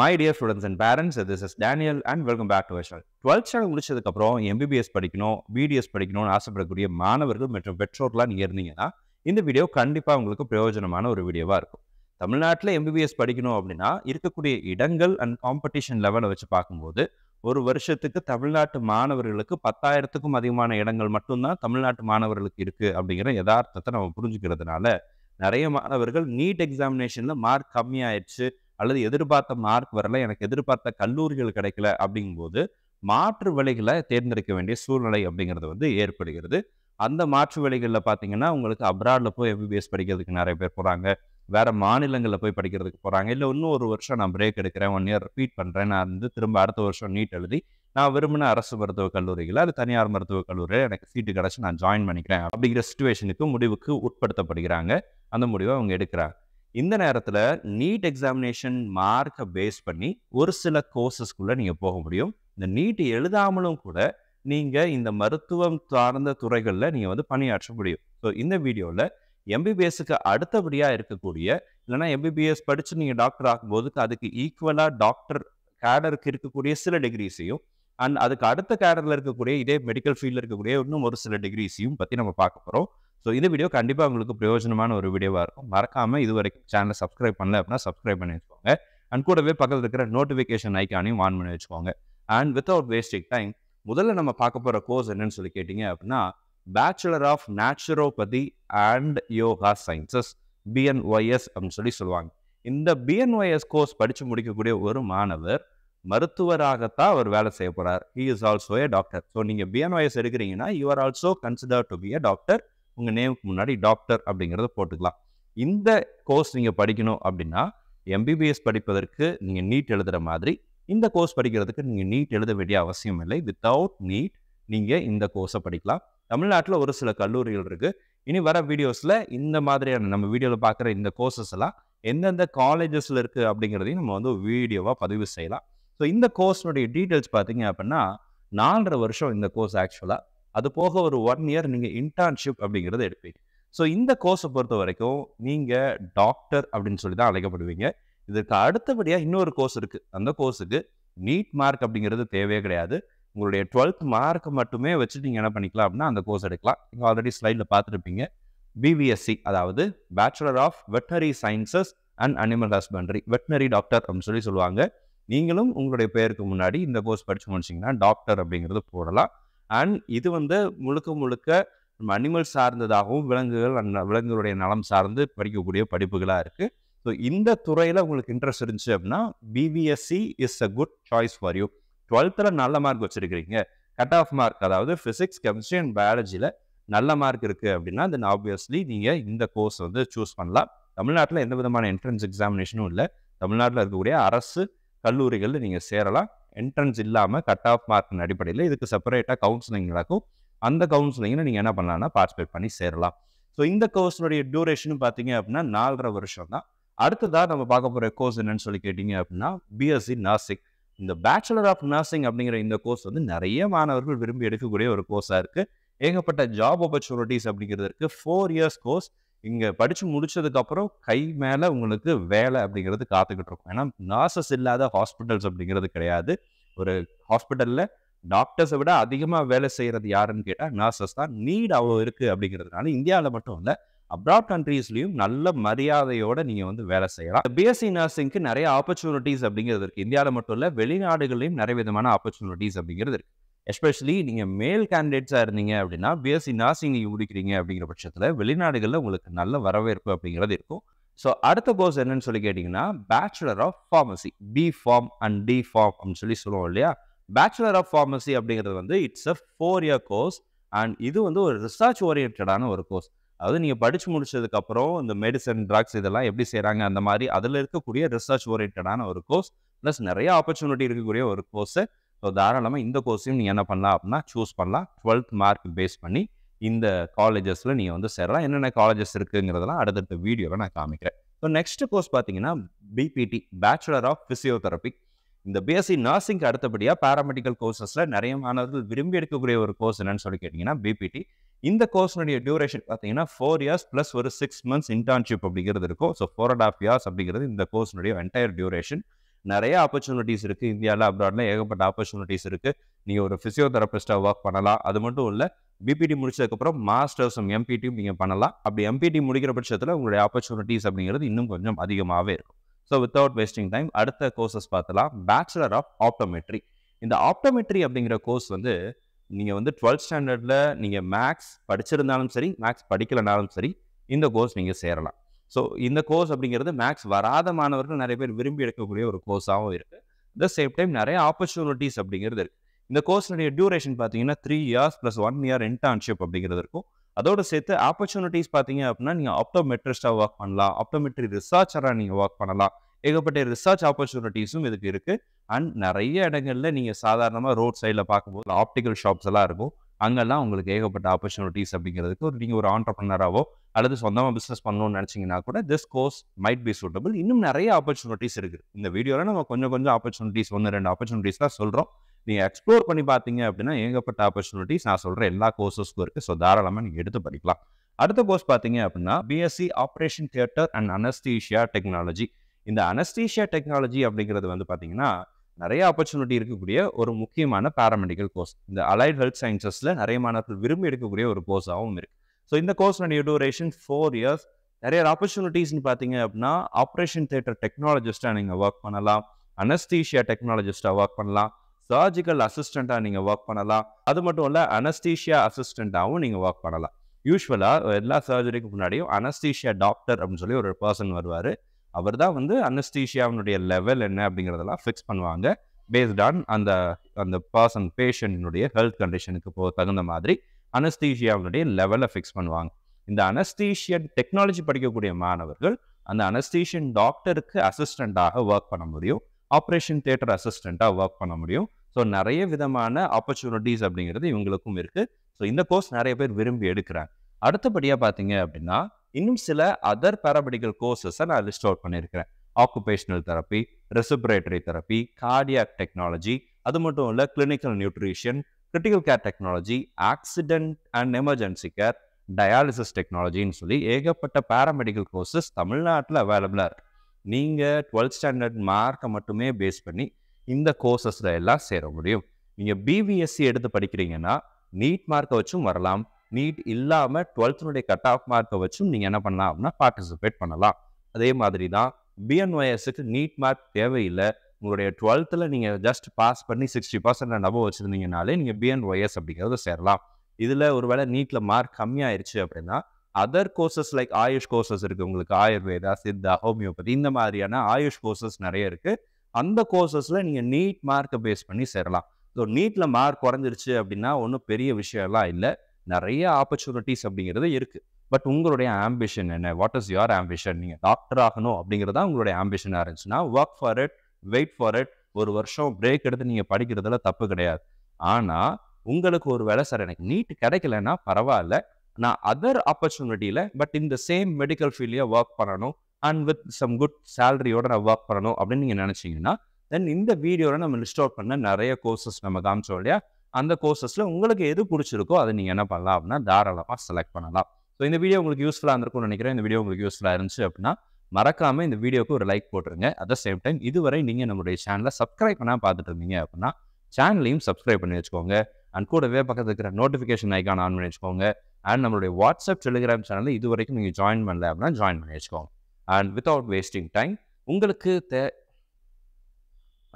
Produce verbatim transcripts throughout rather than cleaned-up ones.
My dear students and parents, this is Daniel and welcome back to our channel. twelfth standard முடிச்சதுக்கு அப்புறம் M B B S படிக்கணும், B D S படிக்கணும்னு ஆசைப்படக்கூடிய மாணவர்கள் மற்றும் பெற்றோர்களாக இருந்தீங்கன்னா இந்த வீடியோ கண்டிப்பா உங்களுக்கு பிரயோஜனமான ஒரு வீடியோவா இருக்கும். தமிழ்நாட்டுல M B B S படிக்கணும் அப்படினா இருக்கக்கூடிய இடங்கள் and competition level வச்சு பாக்கும்போது ஒரு வருஷத்துக்கு தமிழ்நாட்டு மாணவர்களுக்கு பத்தாயிரத்துக்கும் அதிகமான இடங்கள் மட்டும் தான் தமிழ்நாட்டு மாணவர்களுக்கு இருக்கு அப்படிங்கற யதார்த்தத்தை நாம புரிஞ்சுக்கிறதுனால நிறைய மாணவர்கள் NEET எக்ஸாமினேஷன்ல மார்க் கம்மியாயிடுச்சு அல்லது எதிர்பார்த்த மார்க் வரல எனக்கு எதிர்பார்த்த கல்லூரிகள் கிடைக்கல அப்படிங்கும்போது மாற்று வழிகளை தேர்ந்தெடுக்க வேண்டிய சூழ்நிலை அப்படிங்கிறது வந்து ஏற்படுகிறது. அந்த மாற்று வழிகளில் பார்த்தீங்கன்னா உங்களுக்கு அப்ராட்ல போய் M B B S படிக்கிறதுக்கு நிறைய பேர் போகிறாங்க, வேற மாநிலங்களில் போய் படிக்கிறதுக்கு போகிறாங்க, இல்லை இன்னும் ஒரு வருஷம் நான் பிரேக் எடுக்கிறேன், ஒன் இயர் ரிப்பீட் பண்ணுறேன், நான் வந்து திரும்ப அடுத்த வருஷம் NEET எழுதி நான் விரும்பின அரசு மருத்துவக் கல்லூரிகளை அது தனியார் மருத்துவக் கல்லூரியில் எனக்கு சீட்டு கிடச்சி நான் ஜாயின் பண்ணிக்கிறேன் அப்படிங்கிற சுச்சுவேஷனுக்கு முடிவுக்கு உட்படுத்தப்படுகிறாங்க. அந்த முடிவை அவங்க எடுக்கிறாங்க. இந்த நேரத்தில் நீட் எக்ஸாமினேஷன் மார்க்கை பேஸ் பண்ணி ஒரு சில கோர்சஸ்க்குள்ளே நீங்கள் போக முடியும். இந்த நீட் எழுதாமலும் கூட நீங்கள் இந்த மருத்துவம் சார்ந்த துறைகளில் நீங்கள் வந்து பணியாற்ற முடியும். ஸோ இந்த வீடியோவில் எம்பிபிஎஸ்க்கு அடுத்தபடியாக இருக்கக்கூடிய இல்லைனா எம்பிபிஎஸ் படித்து நீங்கள் டாக்டர் ஆகும்போது அதுக்கு ஈக்குவலாக டாக்டர் கேடருக்கு இருக்கக்கூடிய சில டிகிரிஸையும் அண்ட் அதுக்கு அடுத்த கேடரில் இருக்கக்கூடிய இதே மெடிக்கல் ஃபீல்டில் இருக்கக்கூடிய இன்னும் ஒரு சில டிகிரிஸையும் பற்றி நம்ம பார்க்க போகிறோம். ஸோ இந்த வீடியோ கண்டிப்பாக உங்களுக்கு பிரயோஜனமான ஒரு வீடியோவாக இருக்கும். மறக்காமல் இது வரைக்கும் சேனலை சப்ஸ்கிரைப் பண்ணல அப்படின்னா சப்ஸ்கிரைப் பண்ணி வச்சுக்கோங்க அண்ட் கூடவே பக்கத்தில் இருக்கிற நோட்டிஃபிகேஷன் ஐக்கானையும் ஆன் பண்ணி வச்சுக்கோங்க. அண்ட் வித்தவுட் வேஸ்டிங் டைம் முதல்ல நம்ம பார்க்க போகிற கோர்ஸ் என்னன்னு சொல்லி கேட்டிங்க அப்படின்னா bachelor of naturopathy and yoga sciences B N Y S அப்படின்னு சொல்லி சொல்லுவாங்க. இந்த B N Y S course படித்து முடிக்கக்கூடிய ஒரு மாணவர் மருத்துவராகத்தான் அவர் வேலை செய்ய போகிறார். He is also a doctor. So நீங்கள் B N Y S எடுக்கிறீங்கன்னா you are also consider to be a doctor. உங்கள் நேமுக்கு முன்னாடி டாக்டர் அப்படிங்கிறத போட்டுக்கலாம். இந்த கோர்ஸ் நீங்கள் படிக்கணும் அப்படின்னா எம்பிபிஎஸ் படிப்பதற்கு நீங்கள் நீட் எழுதுகிற மாதிரி இந்த கோர்ஸ் படிக்கிறதுக்கு நீங்கள் நீட் எழுத வேண்டிய அவசியம் இல்லை. வித்தவுட் நீட் நீங்கள் இந்த கோர்ஸை படிக்கலாம். தமிழ்நாட்டில் ஒரு சில கல்லூரிகள் இருக்குது. இனி வர வீடியோஸில் இந்த மாதிரியான நம்ம வீடியோவில் பார்க்குற இந்த கோர்சஸ் எல்லாம் எந்தெந்த காலேஜஸில் இருக்குது அப்படிங்கிறதையும் நம்ம வந்து வீடியோவாக பதிவு செய்யலாம். ஸோ இந்த கோர்ஸினுடைய டீட்டெயில்ஸ் பார்த்தீங்க அப்படின்னா நாலரை வருஷம் இந்த கோர்ஸ் ஆக்சுவலாக, அது போக ஒரு ஒன் இயர் நீங்கள் இன்டர்ன்ஷிப் அப்படிங்கிறத எடுப்பீங்க. ஸோ இந்த கோர்ஸை பொறுத்த வரைக்கும் நீங்கள் டாக்டர் அப்படின்னு சொல்லி தான் அழைக்கப்படுவீங்க. இதுக்கு அடுத்தபடியாக இன்னொரு கோர்ஸ் இருக்குது. அந்த கோர்ஸுக்கு நீட் மார்க் அப்படிங்கிறது தேவையே கிடையாது. உங்களுடைய டுவெல்த் மார்க் மட்டுமே வச்சு நீங்கள் என்ன பண்ணிக்கலாம் அப்படின்னா அந்த கோர்ஸ் எடுக்கலாம். நீங்கள் ஆல்ரெடி ஸ்லைடில் பார்த்துருப்பீங்க. B V S C அதாவது bachelor of veterinary sciences and animal husbandry, veterinary doctor அப்படின்னு சொல்லி சொல்லுவாங்க. நீங்களும் உங்களுடைய பேருக்கு முன்னாடி இந்த கோர்ஸ் படித்து முடிச்சிங்கன்னா டாக்டர் அப்படிங்கிறது போடலாம். அண்ட் இது வந்து முழுக்க முழுக்க நம்ம அனிமல் சார்ந்ததாகவும் விலங்குகள் அண்ட் விலங்குகளுடைய நலம் சார்ந்து படிக்கக்கூடிய படிப்புகளாக இருக்குது. ஸோ இந்த துறையில் உங்களுக்கு இன்ட்ரெஸ்ட் இருந்துச்சு அப்படின்னா B V S C is a good choice for you. டுவெல்த்தில் நல்ல மார்க் வச்சுருக்கிறீங்க, கட் ஆஃப் மார்க் அதாவது ஃபிசிக்ஸ், கெமிஸ்ட்ரி அண்ட் பயாலஜியில் நல்ல மார்க் இருக்குது அப்படின்னா தென் ஆப்வியஸ்லி நீங்கள் இந்த கோர்ஸ் வந்து சூஸ் பண்ணலாம். தமிழ்நாட்டில் எந்த விதமான என்ட்ரன்ஸ் எக்ஸாமினேஷனும் இல்லை. தமிழ்நாட்டில் இருக்கக்கூடிய அரசு கல்லூரிகளில் நீங்கள் சேரலாம். என்ட்ரன்ஸ் இல்லாமல் கட் ஆஃப் மார்க்கின் அடிப்படையில் இதுக்கு செப்பரேட்டாக கவுன்சிலிங் நடக்கும். அந்த கவுன்சிலிங்கில் நீங்கள் என்ன பண்ணலாம்னா பார்ட்டிசிபேட் பண்ணி சேரலாம். ஸோ இந்த கோர்ஸினுடைய டியூரேஷன் பார்த்தீங்க அப்படின்னா நாலரை வருஷம் தான். அடுத்ததாக நம்ம பார்க்க போகிற கோர்ஸ் என்னன்னு சொல்லி கேட்டிங்க அப்படின்னா B S C நர்சிங். இந்த பேச்சுலர் ஆஃப் நர்சிங் அப்படிங்கிற இந்த கோர்ஸ் வந்து நிறைய மாணவர்கள் விரும்பி எடுக்கக்கூடிய ஒரு கோர்ஸாக இருக்குது. ஏகப்பட்ட ஜாப் ஆப்பர்ச்சுனிட்டிஸ் அப்படிங்கிறது இருக்குது. Four years course. இங்கே படித்து முடித்ததுக்கப்புறம் கை மேலே உங்களுக்கு வேலை அப்படிங்கிறது காத்துக்கிட்டு இருக்கும். ஏன்னா நர்சஸ் இல்லாத ஹாஸ்பிட்டல்ஸ் அப்படிங்கிறது கிடையாது. ஒரு ஹாஸ்பிட்டலில் டாக்டர்ஸை விட அதிகமாக வேலை செய்கிறது யாருன்னு கேட்டால் நர்சஸ் தான். நீட் அவ்வளோ இருக்குது அப்படிங்கிறதுனால இந்தியாவில் மட்டும் இல்லை அப்ராட் கண்ட்ரீஸ்லையும் நல்ல மரியாதையோடு நீங்கள் வந்து வேலை செய்யலாம். B S C நர்சிங்க்கு நிறைய ஆப்பர்ச்சுனிட்டிஸ் அப்படிங்கிறது இருக்குது. இந்தியாவில் மட்டும் இல்லை வெளிநாடுகள்லையும் நிறைய விதமான ஆப்பர்ச்சுனிட்டிஸ் அப்படிங்கிறது இருக்குது. எஸ்பெஷலி நீங்கள் மேல் கேண்டிடேட்ஸாக இருந்தீங்க அப்படின்னா B S C நர்சிங் நீங்கள் முடிக்கிறீங்க அப்படிங்கிற பட்சத்தில் வெளிநாடுகளில் உங்களுக்கு நல்ல வரவேற்பு அப்படிங்கிறது இருக்கும். ஸோ அடுத்த கோர்ஸ் என்னன்னு சொல்லி கேட்டிங்கன்னா bachelor of pharmacy, B Pharm and D Pharm அப்படின்னு சொல்லி சொல்லுவோம் இல்லையா. பேச்சுலர் ஆஃப் ஃபார்மசி அப்படிங்கிறது வந்து it's a four year course and இது வந்து ஒரு ரிசர்ச் ஓரியன்டான ஒரு கோர்ஸ். அதாவது நீங்கள் படித்து முடிச்சதுக்கப்புறம் இந்த மெடிசன், ட்ரக்ஸ் இதெல்லாம் எப்படி செய்கிறாங்க அந்த மாதிரி அதில் இருக்கக்கூடிய ரிசர்ச் ஓரியன்டான ஒரு கோர்ஸ் ப்ளஸ் நிறைய ஆப்பர்ச்சுனிட்டி இருக்கக்கூடிய ஒரு கோர்ஸு. ஸோ தாராளமாக இந்த கோர்ஸையும் நீங்கள் என்ன பண்ணலாம் அப்படின்னா சூஸ் பண்ணலாம். டுவெல்த் மார்க் பேஸ் பண்ணி இந்த காலேஜஸில் நீங்கள் வந்து சேரலாம். என்னென்ன காலேஜஸ் இருக்குங்கிறதெல்லாம் அடுத்தடுத்த வீடியோவில் நான் காமிக்கிறேன். ஸோ நெக்ஸ்ட் கோர்ஸ் பார்த்தீங்கன்னா B P T, bachelor of physiotherapy. இந்த B S C நர்சிங்க்கு அடுத்தபடியாக பேராமெடிக்கல் கோர்சஸில் நிறைய மாணவர்கள் விரும்பி எடுக்கக்கூடிய ஒரு கோர்ஸ் என்னன்னு சொல்லி கேட்டிங்கன்னா B P T. இந்த கோர்ஸினுடைய டியூரேஷன் பார்த்தீங்கன்னா ஃபோர் இயர்ஸ் ப்ளஸ் ஒரு சிக்ஸ் மந்த்ஸ் இன்டர்ன்ஷிப் அப்படிங்கிறது இருக்கும். So four and half years அப்படிங்கிறது இந்த கோர்ஸினுடைய என்டையர் டியூரேஷன். நிறைய ஆப்பர்ச்சுனிட்டிஸ் இருக்கு இந்தியாவில், அப்ராட்ல ஏகப்பட்ட ஆப்பர்ச்சுனிட்டிஸ் இருக்கு. நீங்கள் ஒரு ஃபிசியோதெரபிஸ்டாக ஒர்க் பண்ணலாம். அது மட்டும் இல்லை, பிபிடி முடிச்சதுக்கப்புறம் மாஸ்டர்ஸும் எம்பிடியும் நீங்கள் பண்ணலாம். அப்படி எம்பிடி முடிக்கிற பட்சத்தில் உங்களுடைய ஆப்பர்ச்சுனிட்டிஸ் அப்படிங்கிறது இன்னும் கொஞ்சம் அதிகமாகவே இருக்கும். ஸோ வித்தவுட் வேஸ்டிங் டைம் அடுத்த கோர்சஸ் பார்த்தலாம். Bachelor of optometry. இந்த ஆப்டோமெட்ரி அப்படிங்கிற கோர்ஸ் வந்து நீங்கள் வந்து டுவெல்த் ஸ்டாண்டர்டில் நீங்கள் மேக்ஸ் படிச்சிருந்தாலும் சரி, மேக்ஸ் படிக்கலைனாலும் சரி, இந்த கோர்ஸ் நீங்கள் சேரலாம். ஸோ இந்த கோர்ஸ் அப்படிங்கிறது மேக்ஸ் வராத மாணவர்கள் நிறைய பேர் விரும்பி எடுக்கக்கூடிய ஒரு கோர்ஸாகவும் இருக்குது. த சேம் டைம் நிறைய ஆப்பர்ச்சுனிட்டிஸ் அப்படிங்கிறது இருக்குது. இந்த கோர்ஸினுடைய டியூரேஷன் பார்த்தீங்கன்னா three years plus one year internship அப்படிங்கிறது இருக்கும். அதோடு சேர்த்து ஆப்பர்ச்சுனிட்டிஸ் பார்த்தீங்க அப்படின்னா நீங்கள் ஆப்டோமெட்ரிஸ்டாக ஒர்க் பண்ணலாம், ஆப்டோமெட்ரி ரிசர்ச்சராக நீங்கள் ஒர்க் பண்ணலாம். ஏகப்பட்ட ரிசர்ச் ஆப்பர்ச்சுனிட்டிஸும் இதுக்கு இருக்குது. அண்ட் நிறைய இடங்கள்ல நீங்கள் சாதாரணமாக ரோட் சைடில் பார்க்கும்போது ஆப்டிக்கல் ஷாப்ஸ் எல்லாம் இருக்கும். அங்கெல்லாம் உங்களுக்கு ஏகப்பட்ட ஆப்பர்ச்சுனிட்டிஸ் அப்படிங்கிறதுக்கு ஒரு நீங்கள் ஒரு ஆண்டர்ப்ரனராகவோ அல்லது சொந்தமாக பிஸ்னஸ் பண்ணணும்னு நினச்சிங்கன்னா கூட this course might be suitable. இன்னும் நிறைய ஆப்பர்ச்சுனிட்டிஸ் இருக்குது. இந்த வீடியோவில் நம்ம கொஞ்சம் கொஞ்சம் ஆப்பர்ச்சுனிட்டிஸ் ஒன்று ரெண்டு ஆப்பர்ச்சுனிட்டிஸ் தான் சொல்கிறோம். நீங்கள் எக்ஸ்ப்ளோர் பண்ணி பார்த்தீங்க அப்படின்னா ஏகப்பட்ட ஆப்பர்ச்சுனிட்டிஸ் நான் சொல்கிற எல்லா கோர்ஸஸ்க்கும் இருக்குது. ஸோ தாராளமாக நீங்கள் எடுத்து படிக்கலாம். அடுத்த கோர்ஸ் பார்த்தீங்க அப்படின்னா BSc operation theatre and anaesthesia technology. இந்த அனஸ்தீஷியா டெக்னாலஜி அப்படிங்கிறது வந்து பார்த்தீங்கன்னா நிறைய ஆப்பர்ச்சுனிட்டி இருக்கக்கூடிய ஒரு முக்கியமான பேராமெடிக்கல் கோர்ஸ். இந்த அலைட் ஹெல்த் சயின்சஸில் நிறைய மாணவர்கள் விரும்பி எடுக்கக்கூடிய ஒரு கோர்ஸாகவும் இருக்குது. ஸோ இந்த கோர்ஸ்னுடைய டியூரேஷன் ஃபோர் இயர்ஸ். நிறைய ஆப்பர்ச்சுனிட்டிஸ்ன்னு பார்த்தீங்க அப்படின்னா ஆப்ரேஷன் தியேட்டர் டெக்னாலஜிஸ்டாக நீங்கள் ஒர்க் பண்ணலாம், அனஸ்தீஷியா டெக்னாலஜிஸ்டாக ஒர்க் பண்ணலாம், சர்ஜிக்கல் அசிஸ்டண்ட்டாக நீங்கள் ஒர்க் பண்ணலாம். அது மட்டும் இல்லை, அனஸ்தீஷியா அசிஸ்டண்ட்டாகவும் நீங்கள் ஒர்க் பண்ணலாம். யூஸ்வலாக எல்லா சர்ஜரிக்கு முன்னாடியும் அனஸ்தீஷியா டாக்டர் அப்படின்னு சொல்லி ஒரு பர்சன் வருவார். அவர் தான் வந்து அனஸ்தீஷியாவினுடைய லெவல் என்ன அப்படிங்கிறதெல்லாம் ஃபிக்ஸ் பண்ணுவாங்க. பேஸ்ட் ஆன் அந்த அந்த பர்சன் பேஷண்டினுடைய ஹெல்த் கண்டிஷனுக்கு போ தகுந்த மாதிரி அனஸ்தீஷியாவினுடைய லெவலை ஃபிக்ஸ் பண்ணுவாங்க. இந்த அனஸ்தீஷியன் டெக்னாலஜி படிக்கக்கூடிய மாணவர்கள் அந்த அனஸ்தீஷியன் டாக்டருக்கு அசிஸ்டண்ட்டாக ஒர்க் பண்ண முடியும், ஆப்ரேஷன் தியேட்டர் அசிஸ்டண்ட்டாக ஒர்க் பண்ண முடியும். ஸோ நிறைய விதமான ஆப்பர்ச்சுனிட்டிஸ் அப்படிங்கிறது இவங்களுக்கும் இருக்குது. ஸோ இந்த கோர்ஸ் நிறைய பேர் விரும்பி எடுக்கிறாங்க. அடுத்தபடியாக பார்த்தீங்க அப்படின்னா இன்னும் சில அதர் பேராமெடிக்கல் கோர்சஸை நான் லிஸ்ட் அவுட் பண்ணியிருக்கிறேன். Occupational therapy, respiratory therapy, cardiac technology, அது மட்டும் இல்லை clinical nutrition, critical care technology, accident and emergency care, dialysis டெக்னாலஜின்னு சொல்லி ஏகப்பட்ட பேராமெடிக்கல் கோர்சஸ் தமிழ்நாட்டில் அவைலபிளாக இருக்குது. நீங்கள் டுவெல்த் ஸ்டாண்டர்ட் மார்க்கை மட்டுமே பேஸ் பண்ணி இந்த கோர்சஸில் எல்லாம் சேர முடியும். நீங்கள் பிவிஎஸ்சி எடுத்து படிக்கிறீங்கன்னா நீட் மார்க்கை வச்சும் வரலாம், நீட் இல்லாமல் டுவெல்த்துனுடைய கட் ஆஃப் மார்க்கை வச்சும் நீங்கள் என்ன பண்ணலாம் அப்படின்னா பார்ட்டிசிபேட் பண்ணலாம். அதே மாதிரி தான் பிஎன்ஒய்எஸ்க்கு நீட் மார்க் தேவையில்லை. உங்களுடைய டுவெல்த்தில் நீங்கள் ஜஸ்ட் பாஸ் பண்ணி சிக்ஸ்டி பர்சன்ட் அண்ட் அபவ் வச்சுருந்தீங்கனாலே நீங்கள் பிஎன்ஒய்எஸ் அப்படிங்கிறத சேரலாம். இதில் ஒருவேளை நீட்டில் மார்க் கம்மியாயிருச்சு அப்படின்னா other courses like AYUSH courses இருக்குது. உங்களுக்கு ஆயுர்வேதா, சித்தா, ஹோமியோபதி இந்த மாதிரியான ஆயுஷ் கோர்சஸ் நிறைய இருக்குது. அந்த கோர்சஸில் நீங்கள் நீட் மார்க்கை பேஸ் பண்ணி சேரலாம். ஸோ நீட்டில் மார்க் குறைஞ்சிருச்சு அப்படின்னா ஒன்றும் பெரிய விஷயம்லாம் இல்லை. நிறைய ஆப்பர்ச்சுனிட்டிஸ் அப்படிங்கிறது இருக்குது. பட் உங்களுடைய ஆம்பிஷன் என்ன? What is your ambition? நீங்கள் டாக்டர் ஆகணும் அப்படிங்கிறதா உங்களுடைய ஆம்பிஷனாக இருந்துச்சுன்னா work for it, wait for it. ஒரு வருஷம் பிரேக் எடுத்து நீங்கள் படிக்கிறதுல தப்பு கிடையாது. ஆனால் உங்களுக்கு ஒரு வேலை சார் எனக்கு நீட் கிடைக்கலன்னா பரவாயில்ல, நான் அதர் ஆப்பர்ச்சுனிட்டியில் பட் இந்த சேம் மெடிக்கல் ஃபீல்டையே ஒர்க் பண்ணணும் அண்ட் வித் சம் குட் சேலரியோட நான் ஒர்க் பண்ணணும் அப்படின்னு நீங்கள் நினச்சிங்கன்னா தென் இந்த வீடியோவில் நம்ம லிஸ்ட் அவுட் பண்ண நிறைய கோர்சஸ் நம்ம காமிச்சோம் இல்லையா? அந்த கோர்சஸில் உங்களுக்கு எது பிடிச்சிருக்கோ அதை நீங்கள் என்ன பண்ணலாம் அப்படின்னா தாராளமாக செலக்ட் பண்ணலாம். ஸோ இந்த வீடியோ உங்களுக்கு யூஸ்ஃபுல்லாக இருந்திருக்கும்னு நினைக்கிறேன். இந்த வீடியோ உங்களுக்கு யூஸ்ஃபுல்லாக இருந்துச்சு அப்படின்னா மறக்காமல் இந்த வீடியோக்கு ஒரு லைக் போட்டுருங்க. அட் த சேம் டைம் இதுவரை நீங்கள் நம்மளுடைய சேனலை சப்ஸ்கிரைப் பண்ணால் பார்த்துட்டு இருந்தீங்க அப்படின்னா சேனலையும் சப்ஸ்கிரைப் பண்ணி வச்சுக்கோங்க. அண்ட் கூடவே பக்கத்தில் இருக்கிற நோட்டிஃபிகேஷன் ஐக்கான் ஆன் பண்ணி வச்சுக்கோங்க. அண்ட் நம்மளுடைய வாட்ஸ்அப், டெலிகிராம் சேனலில் இது வரைக்கும் நீங்கள் ஜாயின் பண்ணல அப்படின்னா ஜாயின் பண்ணி வச்சுக்கோங்க. அண்ட் வித்தவுட் வேஸ்டிங் டைம் உங்களுக்கு தே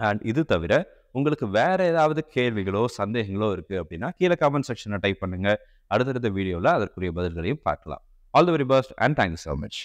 அண்ட் இது தவிர உங்களுக்கு வேறு ஏதாவது கேள்விகளோ சந்தேகங்களோ இருக்குது அப்படின்னா கீழே கமெண்ட் செக்ஷனை டைப் பண்ணுங்கள். அடுத்தடுத்த வீடியோவில் அதற்குரிய பதில்களையும் பார்க்கலாம். All the very best and thank you so much.